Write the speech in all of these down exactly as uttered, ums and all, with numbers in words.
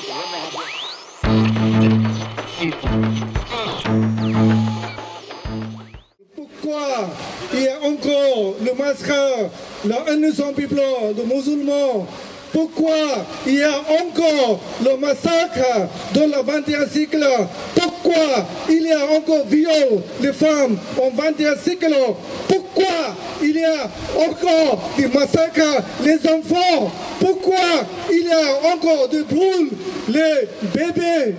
Pourquoi il y a encore le massacre, la innocent peuple de musulmans? Pourquoi il y a encore le massacre dans le vingtième siècle? Pourquoi il y a encore viol des femmes au vingtième siècle? Pourquoi il y a encore des massacres les enfants? Pourquoi il y a encore des brûles les bébés?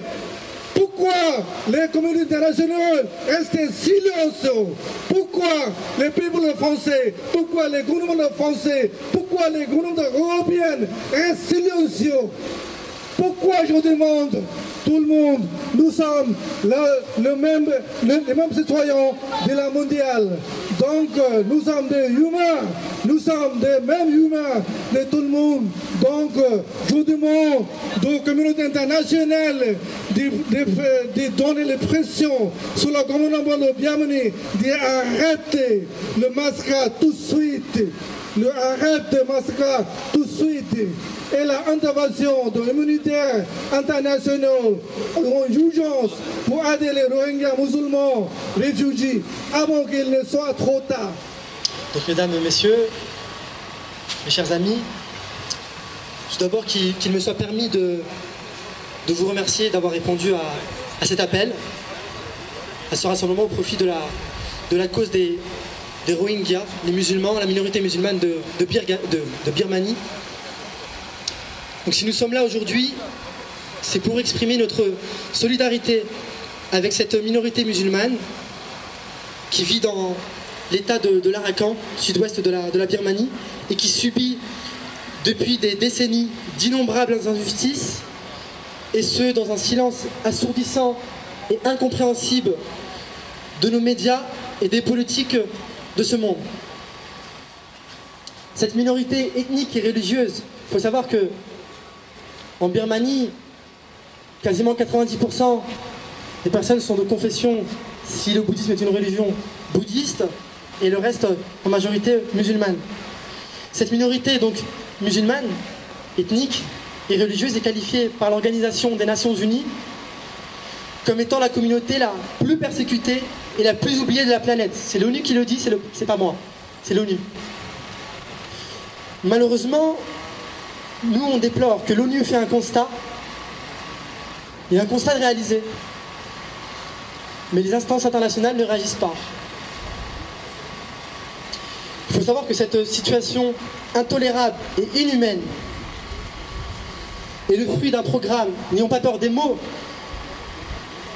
Pourquoi les communautés internationales restent silencieuses? Pourquoi les peuples français? Pourquoi les gouvernements français? Pourquoi les gouvernements européens restent silencieux? Pourquoi je demande, tout le monde, nous sommes le, le même, le, les mêmes citoyens de la mondiale. Donc nous sommes des humains, nous sommes des mêmes humains de tout le monde. Donc je demande aux communautés internationales de, de, de donner les pressions sur le gouvernement de Birmanie, d'arrêter le massacre tout de suite. Le arrêt de massacre tout de suite et l'intervention de l'humanitaire international en urgence pour aider les Rohingyas musulmans réfugiés avant qu'il ne soit trop tard. Donc mesdames et messieurs, mes chers amis, d'abord qu'il qu'il me soit permis de, de vous remercier d'avoir répondu à, à cet appel, à ce rassemblement au profit de la, de la cause des des Rohingyas, les musulmans, la minorité musulmane de, de, Birga, de, de Birmanie. Donc si nous sommes là aujourd'hui, c'est pour exprimer notre solidarité avec cette minorité musulmane qui vit dans l'état de, de l'Arakan, sud-ouest de la, de la Birmanie, et qui subit depuis des décennies d'innombrables injustices, et ce dans un silence assourdissant et incompréhensible de nos médias et des politiques de ce monde. Cette minorité ethnique et religieuse, il faut savoir que en Birmanie, quasiment quatre-vingt-dix pour cent des personnes sont de confession, si le bouddhisme est une religion, bouddhiste, et le reste en majorité musulmane. Cette minorité donc musulmane, ethnique et religieuse est qualifiée par l'Organisation des Nations Unies comme étant la communauté la plus persécutée et la plus oubliée de la planète. C'est l'ONU qui le dit, c'est pas moi, c'est l'ONU. Malheureusement, nous on déplore que l'ONU fait un constat, et un constat réalisé, mais les instances internationales ne réagissent pas. Il faut savoir que cette situation intolérable et inhumaine est le fruit d'un programme, n'ayons pas peur des mots,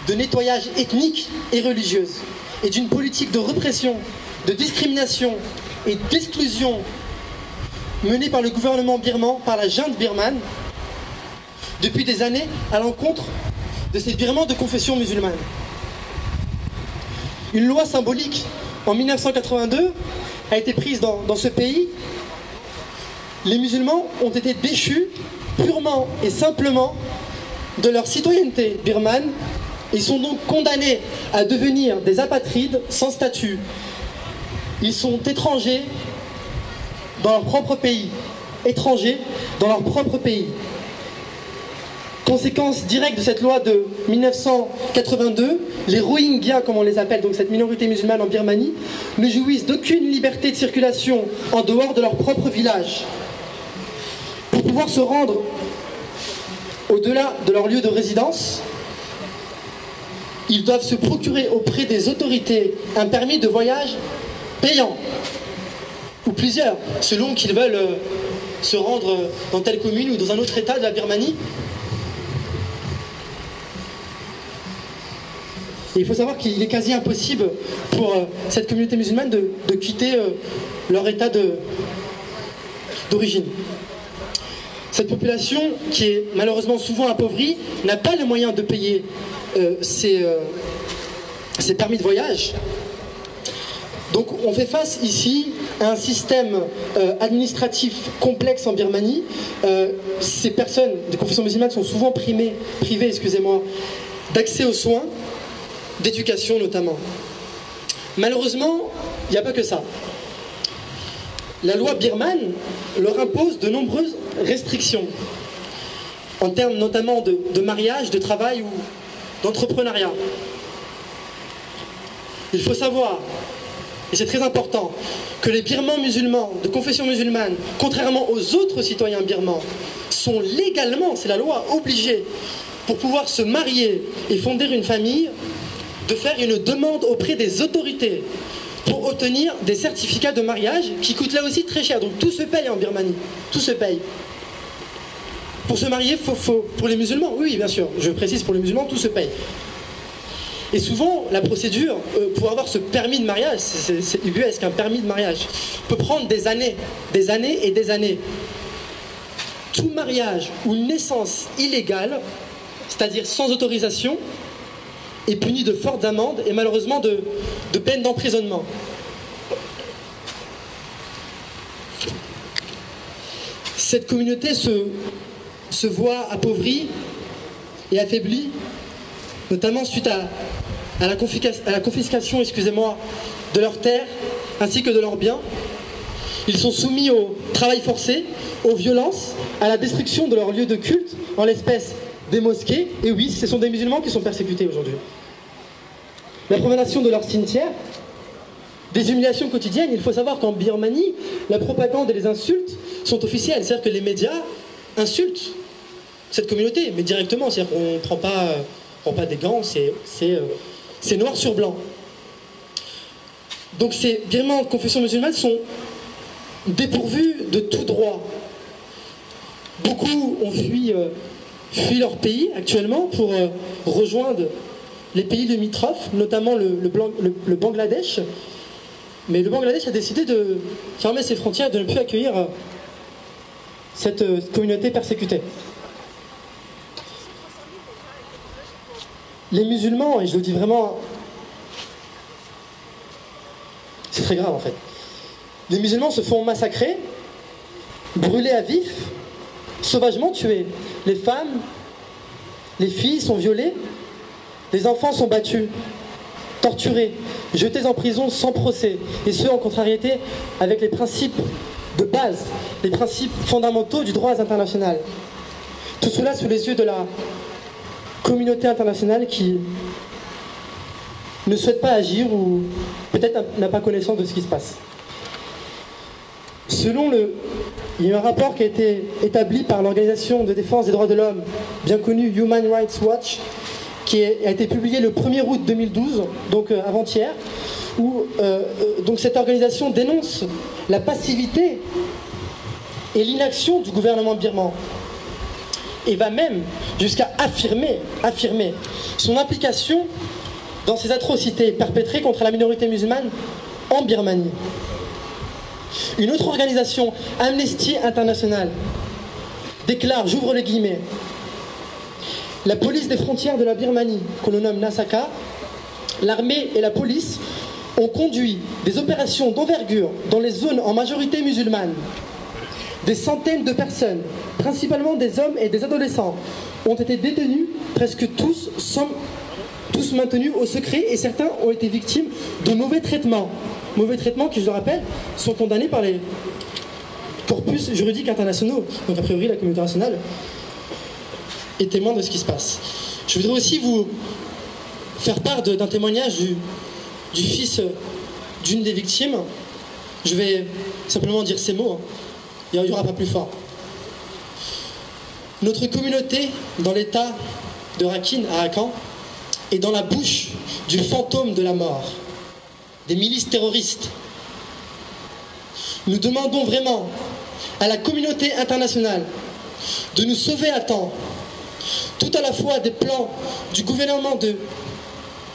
de nettoyage ethnique et religieuse, et d'une politique de répression, de discrimination et d'exclusion menée par le gouvernement birman, par la junte birmane, depuis des années à l'encontre de ces Birmans de confession musulmane. Une loi symbolique en mille neuf cent quatre-vingt-deux a été prise dans, dans ce pays. Les musulmans ont été déchus purement et simplement de leur citoyenneté birmane. Ils sont donc condamnés à devenir des apatrides sans statut. Ils sont étrangers dans leur propre pays. Étrangers dans leur propre pays. Conséquence directe de cette loi de mille neuf cent quatre-vingt-deux, les Rohingyas, comme on les appelle, donc cette minorité musulmane en Birmanie, ne jouissent d'aucune liberté de circulation en dehors de leur propre village. Pour pouvoir se rendre au-delà de leur lieu de résidence, ils doivent se procurer auprès des autorités un permis de voyage payant, ou plusieurs, selon qu'ils veulent se rendre dans telle commune ou dans un autre état de la Birmanie. Et il faut savoir qu'il est quasi impossible pour cette communauté musulmane de, de quitter leur état d'origine. Cette population, qui est malheureusement souvent appauvrie, n'a pas les moyens de payer Euh, ces, euh, ces permis de voyage. Donc on fait face ici à un système euh, administratif complexe en Birmanie. Euh, ces personnes de confession musulmane sont souvent primées, privées excusez-moi, d'accès aux soins, d'éducation notamment. Malheureusement, il n'y a pas que ça. La loi birmane leur impose de nombreuses restrictions. en termes notamment de, de mariage, de travail ou d'entrepreneuriat. Il faut savoir, et c'est très important, que les Birmans musulmans, de confession musulmane, contrairement aux autres citoyens birmans, sont légalement, c'est la loi, obligés, pour pouvoir se marier et fonder une famille, de faire une demande auprès des autorités pour obtenir des certificats de mariage qui coûtent là aussi très cher. Donc tout se paye en Birmanie, tout se paye. Pour se marier, faut, faut, pour les musulmans, oui bien sûr, je précise pour les musulmans, tout se paye. Et souvent, la procédure euh, pour avoir ce permis de mariage, c'est ubuesque, un permis de mariage, peut prendre des années, des années et des années. Tout mariage ou naissance illégale, c'est-à-dire sans autorisation, est puni de fortes amendes et malheureusement de, de peines d'emprisonnement. Cette communauté se, se voit appauvrie et affaiblie, notamment suite à, à la confiscation, à la confiscation, excusez-moi, de leurs terres ainsi que de leurs biens. Ils sont soumis au travail forcé, aux violences, à la destruction de leurs lieux de culte, en l'espèce des mosquées, et oui, ce sont des musulmans qui sont persécutés aujourd'hui. La profanation de leurs cimetières, des humiliations quotidiennes. Il faut savoir qu'en Birmanie, la propagande et les insultes sont officielles, c'est-à-dire que les médias insultent cette communauté, mais directement, c'est-à-dire qu'on ne prend pas, euh, prend pas des gants, c'est euh, noir sur blanc. Donc ces Birmans de confession musulmane sont dépourvus de tout droit. Beaucoup ont fui... Euh, fuient leur pays actuellement pour euh, rejoindre les pays limitrophes, notamment le, le, le, le Bangladesh. Mais le Bangladesh a décidé de fermer ses frontières, de ne plus accueillir euh, cette euh, communauté persécutée. Les musulmans, et je le dis vraiment... C'est très grave en fait. Les musulmans se font massacrer, brûlés à vif, sauvagement tués. Les femmes, les filles sont violées, les enfants sont battus, torturés, jetés en prison sans procès, et ce en contrariété avec les principes de base, les principes fondamentaux du droit international. Tout cela sous les yeux de la communauté internationale qui ne souhaite pas agir ou peut-être n'a pas connaissance de ce qui se passe. Selon le... Il y a un rapport qui a été établi par l'Organisation de défense des droits de l'homme, bien connue Human Rights Watch, qui a été publié le premier août deux mille douze, donc avant-hier, où euh, donc cette organisation dénonce la passivité et l'inaction du gouvernement birman, et va même jusqu'à affirmer, affirmer son implication dans ces atrocités perpétrées contre la minorité musulmane en Birmanie. Une autre organisation, Amnesty International, déclare, j'ouvre les guillemets, « La police des frontières de la Birmanie, qu'on nomme Nasaka, l'armée et la police ont conduit des opérations d'envergure dans les zones en majorité musulmane. Des centaines de personnes, principalement des hommes et des adolescents, ont été détenus, presque tous, sans, tous maintenus au secret et certains ont été victimes de mauvais traitements. » Mauvais traitements qui, je le rappelle, sont condamnés par les corpus juridiques internationaux. Donc a priori, la communauté internationale est témoin de ce qui se passe. Je voudrais aussi vous faire part d'un témoignage du, du fils d'une des victimes. Je vais simplement dire ces mots, hein. Il n'y aura pas plus fort. Notre communauté, dans l'état de Rakhine à Arakan, est dans la bouche du fantôme de la mort. Des milices terroristes. Nous demandons vraiment à la communauté internationale de nous sauver à temps, tout à la fois des plans du gouvernement de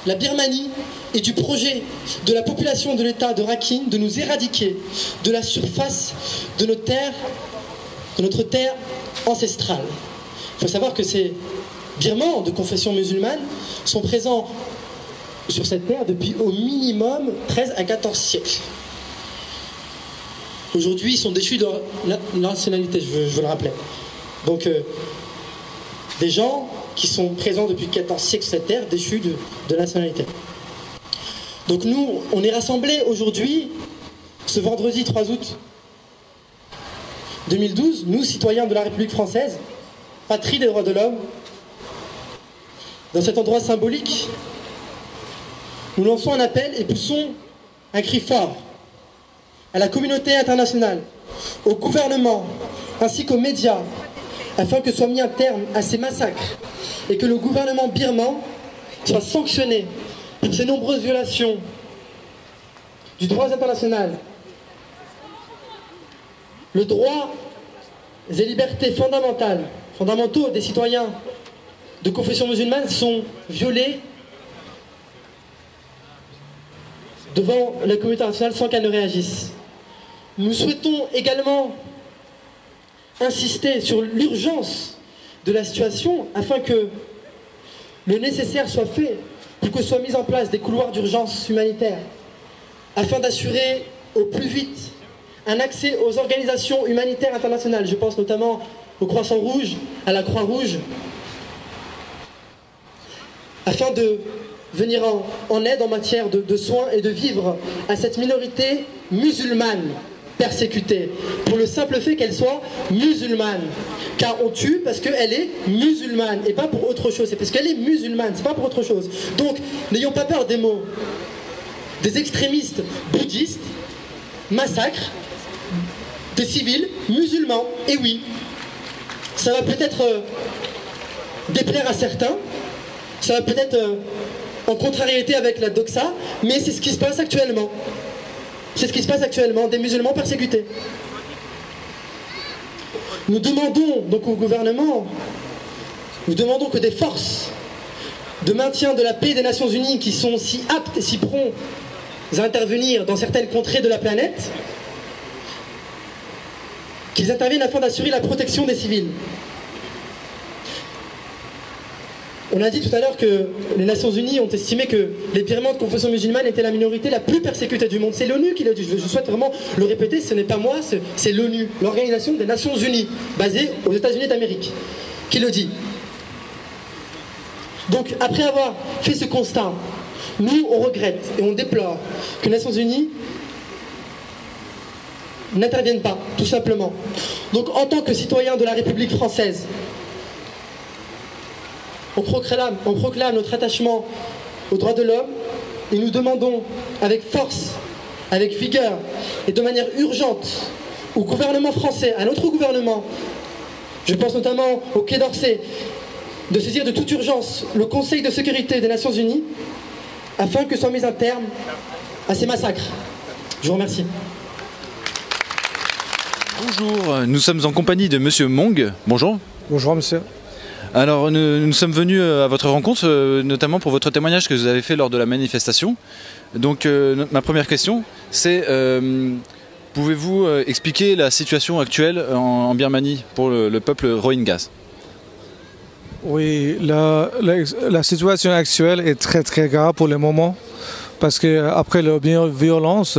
la Birmanie et du projet de la population de l'État de Rakhine de nous éradiquer de la surface de nos terres, de notre terre ancestrale. Il faut savoir que ces Birmans de confession musulmane sont présents sur cette terre depuis au minimum treize à quatorze siècles. Aujourd'hui, ils sont déchus de leur nationalité, je veux, je veux le rappeler. Donc, euh, des gens qui sont présents depuis quatorze siècles sur cette terre, déchus de, de nationalité. Donc nous, on est rassemblés aujourd'hui, ce vendredi trois août deux mille douze, nous, citoyens de la République française, patrie des droits de l'homme, dans cet endroit symbolique, nous lançons un appel et poussons un cri fort à la communauté internationale, au gouvernement ainsi qu'aux médias, afin que soit mis un terme à ces massacres et que le gouvernement birman soit sanctionné pour ces nombreuses violations du droit international. Le droit et libertés fondamentales, fondamentaux des citoyens de confession musulmane sont violés devant la communauté internationale sans qu'elle ne réagisse. Nous souhaitons également insister sur l'urgence de la situation afin que le nécessaire soit fait pour que soient mis en place des couloirs d'urgence humanitaire afin d'assurer au plus vite un accès aux organisations humanitaires internationales. Je pense notamment au Croix Rouge, à la Croix Rouge, afin de venir en, en aide en matière de, de soins et de vivre à cette minorité musulmane persécutée, pour le simple fait qu'elle soit musulmane. Car on tue parce qu'elle est musulmane et pas pour autre chose. C'est parce qu'elle est musulmane, c'est pas pour autre chose. Donc, n'ayons pas peur des mots. Des extrémistes bouddhistes massacrent des civils musulmans. Et oui, ça va peut-être euh, déplaire à certains, ça va peut-être euh, en contrariété avec la doxa, mais c'est ce qui se passe actuellement. C'est ce qui se passe actuellement, des musulmans persécutés. Nous demandons donc au gouvernement, nous demandons que des forces de maintien de la paix des Nations Unies qui sont si aptes et si prompts à intervenir dans certaines contrées de la planète, qu'ils interviennent afin d'assurer la protection des civils. On a dit tout à l'heure que les Nations Unies ont estimé que les Birmans de confession musulmane étaient la minorité la plus persécutée du monde. C'est l'ONU qui l'a dit, je souhaite vraiment le répéter, ce n'est pas moi, c'est l'ONU, l'Organisation des Nations Unies, basée aux États-Unis d'Amérique, qui le dit. Donc après avoir fait ce constat, nous, on regrette et on déplore que les Nations Unies n'interviennent pas, tout simplement. Donc, en tant que citoyens de la République française, on proclame, on proclame notre attachement aux droits de l'homme et nous demandons avec force, avec vigueur et de manière urgente au gouvernement français, à notre gouvernement, je pense notamment au Quai d'Orsay, de saisir de toute urgence le Conseil de sécurité des Nations Unies afin que soit mis un terme à ces massacres. Je vous remercie. Bonjour, nous sommes en compagnie de Monsieur Mong. Bonjour. Bonjour, monsieur. Alors, nous, nous sommes venus à votre rencontre, notamment pour votre témoignage que vous avez fait lors de la manifestation. Donc, euh, ma première question, c'est euh, pouvez-vous expliquer la situation actuelle en, en Birmanie pour le, le peuple Rohingya? Oui, la, la, la situation actuelle est très très grave pour le moment parce qu'après la violence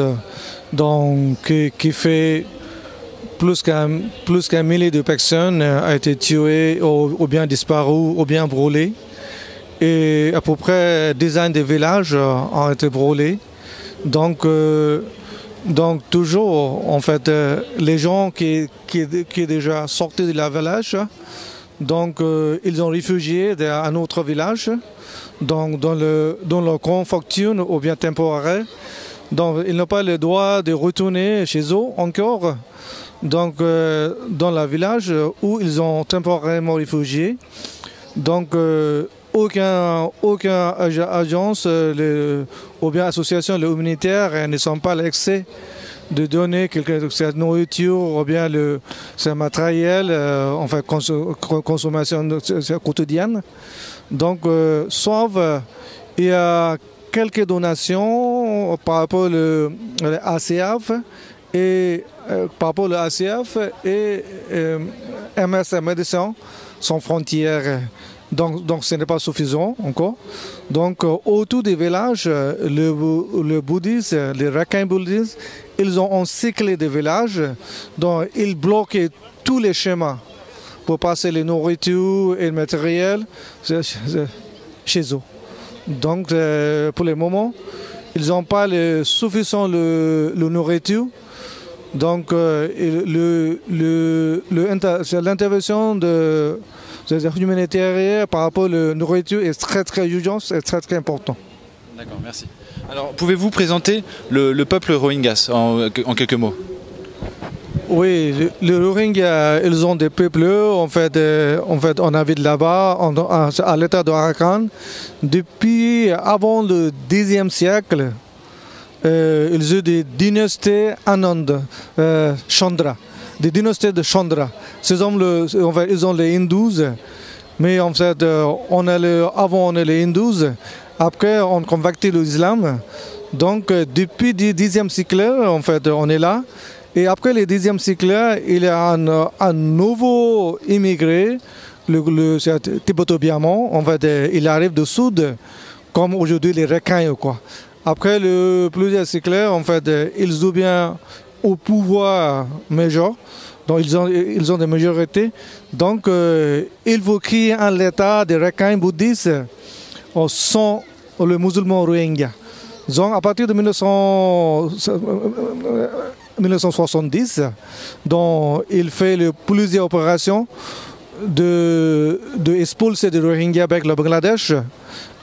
donc, qui, qui fait plus qu'un plus qu'un millier de personnes a été tuées ou, ou bien disparues ou bien brûlées et à peu près dizaines de villages ont été brûlés. Donc, euh, donc toujours en fait les gens qui, qui, qui sont déjà sortis de la village. Donc, euh, ils ont réfugié dans un autre village, donc dans le dans leur camp fortune ou bien temporaire. Donc, ils n'ont pas le droit de retourner chez eux encore. Donc, euh, dans le village où ils ont temporairement réfugié. Donc, euh, aucun aucun agence le, ou bien association humanitaire ne sont pas l'accès de donner quelque cette nourriture ou bien le ce matériel euh, enfin cons, consommation quotidienne. Donc euh, sauf euh, il y a quelques donations par rapport le, le A C F et euh, par rapport le A C F et euh, M S, Médecins sans frontières. Donc, donc ce n'est pas suffisant encore. Donc euh, autour des villages, le, le bouddhiste, les Rakhine bouddhistes, ils ont encerclé des villages, donc ils bloquaient tous les chemins pour passer les nourritures et le matériel chez eux. Donc euh, pour le moment, ils n'ont pas le suffisant le, le nourriture. Donc euh, l'intervention le, le, le, de les aides humanitaires par rapport à la nourriture est très très urgent, c'est très très important. D'accord, merci. Alors pouvez-vous présenter le, le peuple Rohingyas en, en quelques mots? Oui, les Rohingyas, ils ont des peuples, en fait, en fait on habite là-bas, à l'état de Arakan. Depuis avant le dixième siècle, euh, ils ont des dynasties en Inde, euh, Chandra, des dynasties de Chandra. Ils ont, le, en fait, ils ont les hindous, mais en fait, on a le, avant on a les hindous, après on a converti l'islam. Donc depuis le dixième siècle, en fait, on est là. Et après le deuxième cycle, il y a un, un nouveau immigré, le, le Tibéto-Birman, en fait, il arrive du sud, comme aujourd'hui les Rakhine, quoi. Après le plusieurs cycles, en fait, ils sont bien au pouvoir majeur, donc ils ont, ils ont des majorités. Donc, euh, il faut créer un état des Rakhine bouddhistes sans le musulman Rohingya. Donc, à partir de mille neuf cents soixante-dix, dont il fait le, plusieurs opérations de, de expulser des Rohingyas avec le Bangladesh.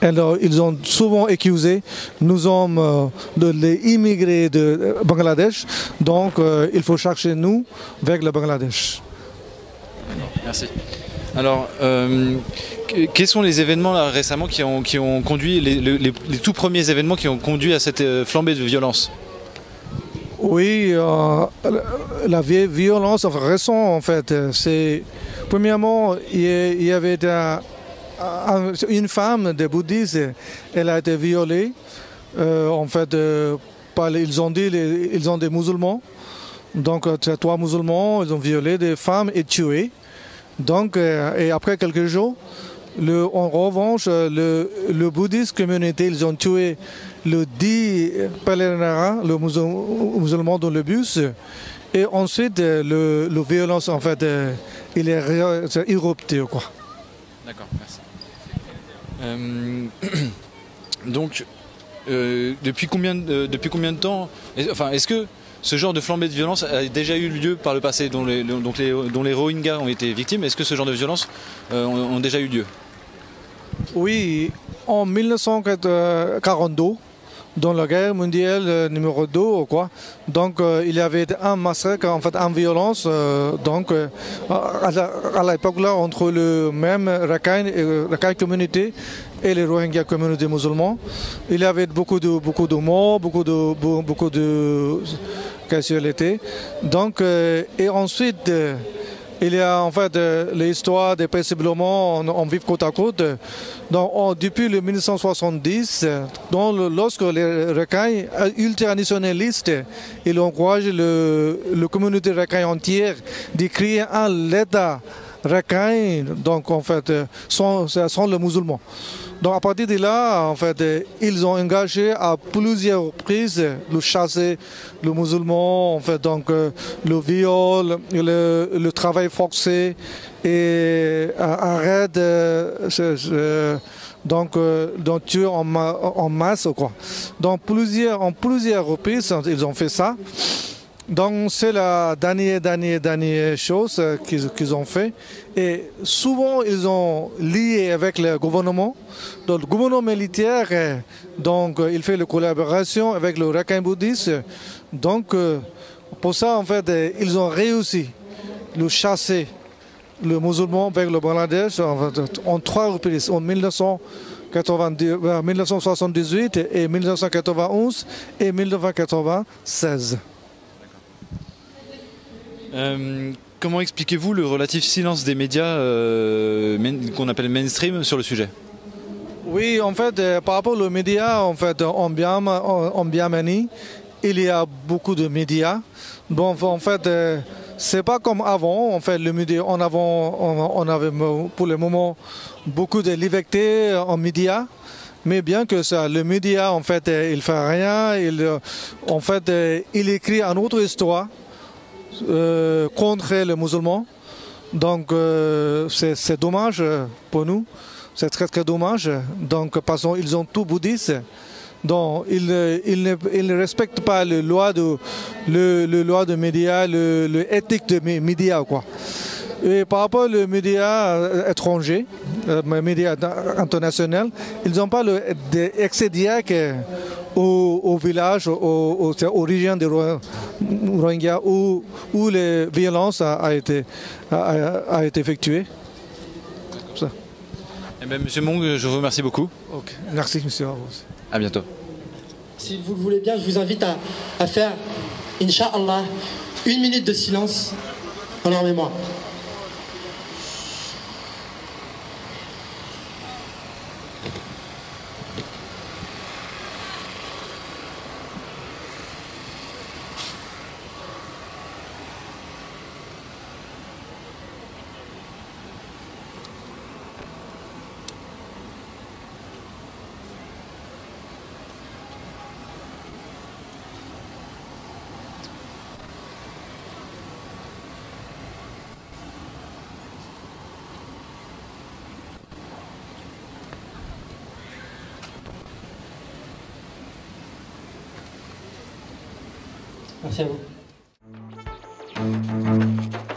Alors, ils ont souvent accusé, nous sommes euh, de, les immigrés de Bangladesh, donc euh, il faut chercher nous avec le Bangladesh. Merci. Alors, euh, quels sont les événements là, récemment qui ont, qui ont conduit, les, les, les tout premiers événements qui ont conduit à cette euh, flambée de violence? Oui, euh, la violence enfin, récente, en fait, c'est... Premièrement, il y avait un, un, une femme de bouddhiste, elle a été violée, euh, en fait, euh, par, ils ont dit, les, ils ont des musulmans, donc trois musulmans, ils ont violé des femmes et tué. Donc, euh, et après quelques jours, le, en revanche, le, le bouddhiste communauté, ils ont tué le dix pèlerins, le musulman dans le bus, et ensuite le, le violence en fait, il est érupté quoi. D'accord, merci. Euh, donc, euh, depuis combien euh, depuis combien de temps, enfin, est-ce que ce genre de flambée de violence a déjà eu lieu par le passé, dont les, donc les, dont les Rohingyas ont été victimes? Est-ce que ce genre de violence euh, ont, ont déjà eu lieu? Oui. En mille neuf cent quarante-deux, dans la guerre mondiale numéro deux, quoi. Donc euh, il y avait un massacre, en fait, en violence, euh, donc euh, à l'époque là entre le même Rakhine, euh, Rakhine communauté et les Rohingyas communautés musulmans, il y avait beaucoup de beaucoup de morts, beaucoup de beaucoup de casualités. Donc euh, et ensuite. Euh, Il y a en fait euh, l'histoire des paisiblement, on, on vit côte à côte. Donc, on, depuis le mille neuf cent soixante-dix, dans le, lorsque les Rakhine ultranationalistes, ils encouragent le, le communauté Rakhine entière de créer un état Rakhine, donc en fait, sans, sans le musulman. Donc à partir de là, en fait, ils ont engagé à plusieurs reprises le chasser, le musulman, en fait, donc euh, le viol, le, le travail forcé et arrête euh, euh, donc euh, donc tuer en, ma, en masse quoi. Donc plusieurs en plusieurs reprises ils ont fait ça. Donc c'est la dernière, dernière, dernière chose qu'ils qu'ils ont fait. Et souvent ils ont lié avec le gouvernement. Donc le gouvernement militaire, donc il fait la collaboration avec le Rakhine bouddhiste. Donc pour ça en fait ils ont réussi le chasser le musulman avec le Bangladesh en, fait, en trois reprises en mille neuf cent soixante-dix-huit et mille neuf cent quatre-vingt-onze et mille neuf cent quatre-vingt-seize. Euh, comment expliquez-vous le relatif silence des médias euh, qu'on appelle mainstream sur le sujet? Oui, en fait, euh, par rapport aux médias, en fait, en Birmanie, il y a beaucoup de médias. Bon, en fait, euh, c'est pas comme avant. En fait, le média, en avant, on, on avait pour le moment beaucoup de liberté en médias. Mais bien que ça, le média, en fait, il ne fait rien. Il, en fait, il écrit une autre histoire. Euh, contre les musulmans, donc euh, c'est dommage pour nous, c'est très très dommage. Donc parce qu'ils sont tous bouddhistes, donc ils, ils, ne, ils ne respectent pas les lois de le, le loi de médias, le, le éthique de médias quoi. Et par rapport aux médias étrangers, les médias internationaux, ils n'ont pas l'accès direct aux, aux villages, aux, aux, aux origines des Rohingyas où, où les violences ont été, a été effectuées. Comme ça. Eh bien, monsieur Mong, je vous remercie beaucoup. Okay. Merci, monsieur. À bientôt. Si vous le voulez bien, je vous invite à, à faire, Inch'Allah, une minute de silence en leur mémoire. Merci à vous.